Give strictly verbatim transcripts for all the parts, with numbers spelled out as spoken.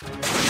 My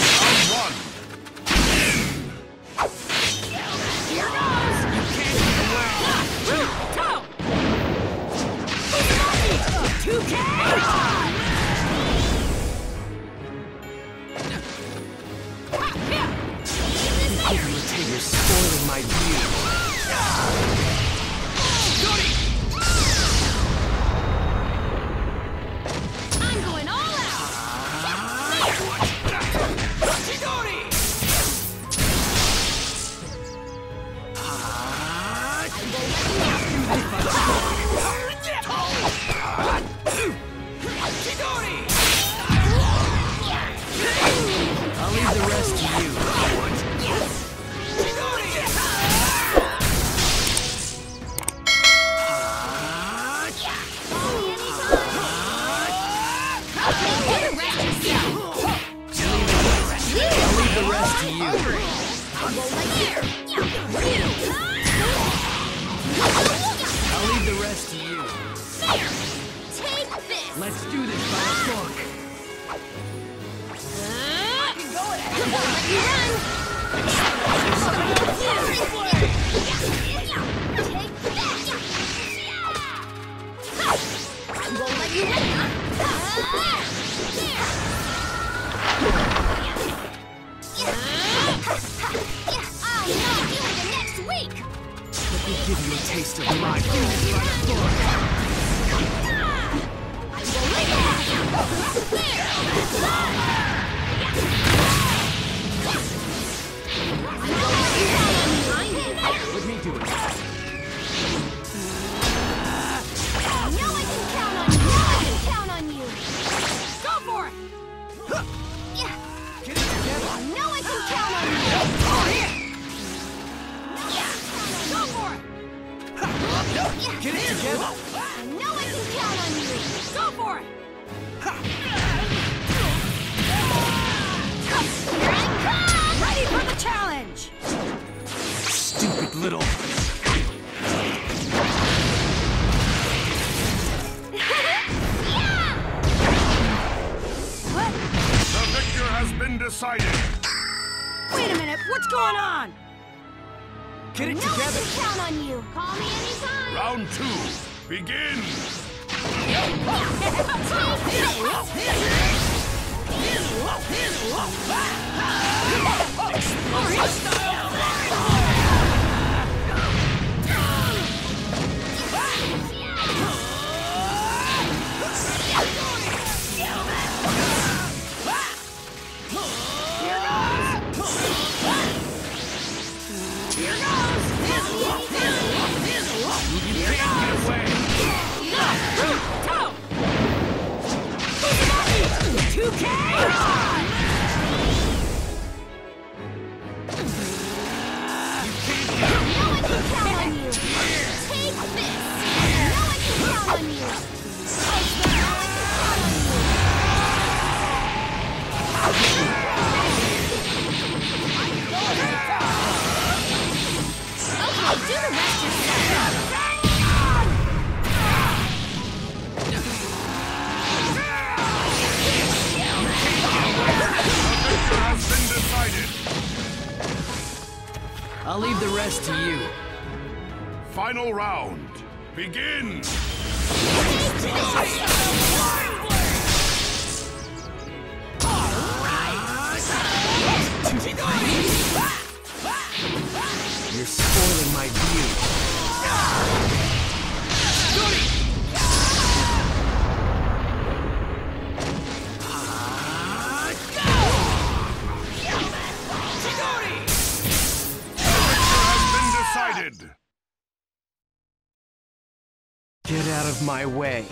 way.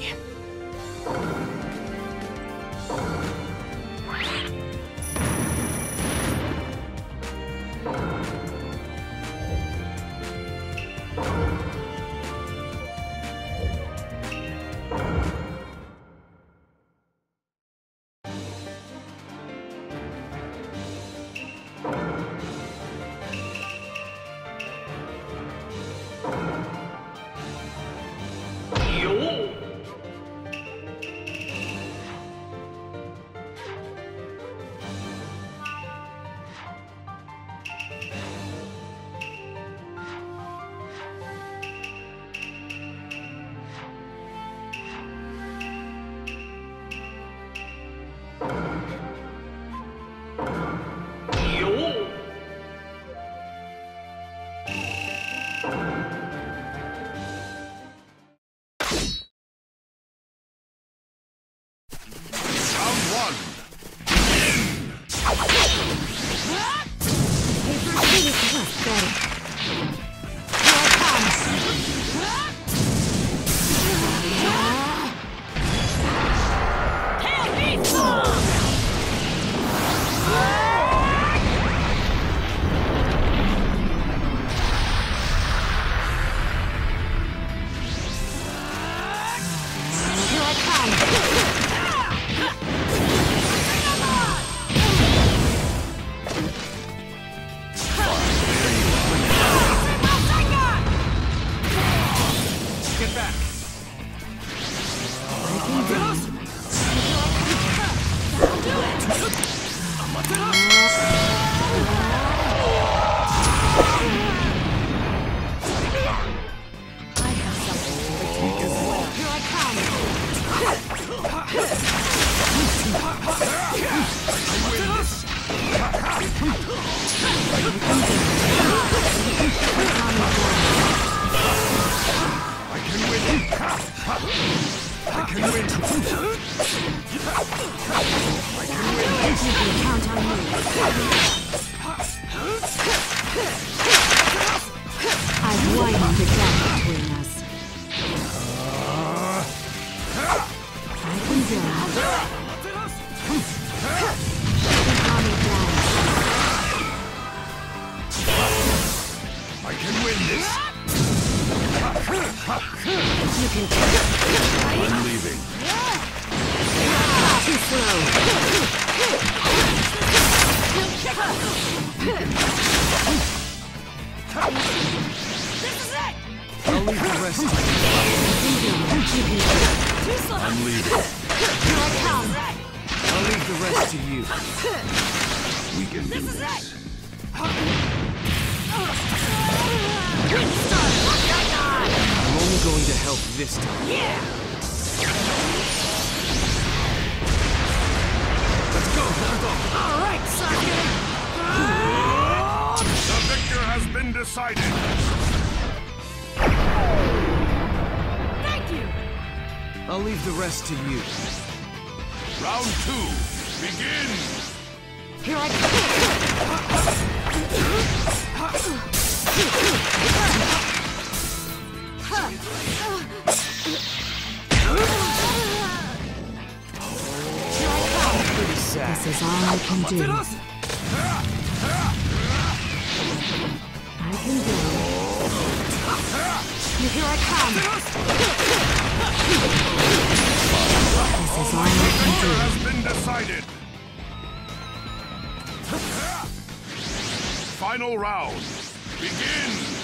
To you. Round two, begin! Here I come! Pretty sad. This is all I can do. I can do it. Here I come! All my victory has been decided. Final round. Begin.